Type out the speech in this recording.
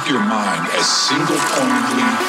keep your mind as single-pointedly